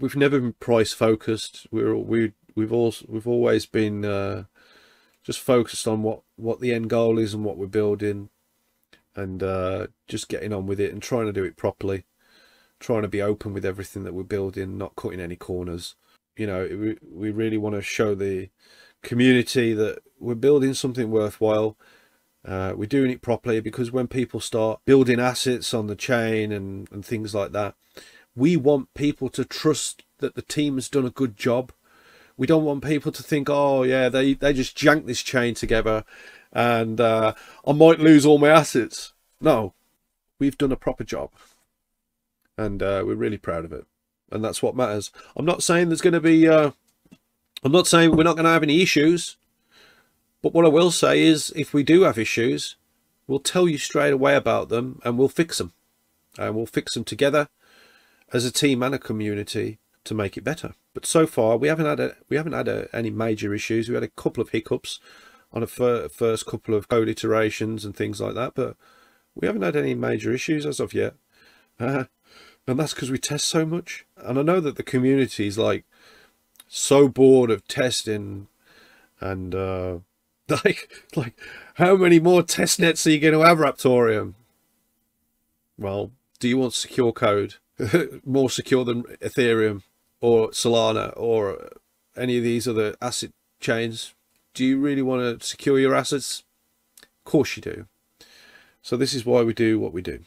we've never been price focused. We've always been just focused on what the end goal is and what we're building, and just getting on with it and trying to do it properly, trying to be open with everything that we're building, not cutting any corners. You know, we really want to show the community that we're building something worthwhile. We're doing it properly, because when people start building assets on the chain and things like that, we want people to trust that the team has done a good job. We don't want people to think, oh yeah, they just janked this chain together and I might lose all my assets. No, we've done a proper job, and we're really proud of it, and that's what matters. I'm not saying there's going to be I'm not saying we're not going to have any issues, but what I will say is, if we do have issues, we'll tell you straight away about them, and we'll fix them, and we'll fix them together as a team and a community to make it better. But so far we haven't had any major issues. We had a couple of hiccups on a first couple of code iterations and things like that, but we haven't had any major issues as of yet, and that's because we test so much. And I know that the community is like so bored of testing, and like how many more test nets are you going to have, Raptorium? Well, do you want secure code more secure than Ethereum or Solana or any of these other asset chains? Do you really want to secure your assets? Of course you do. So this is why we do what we do.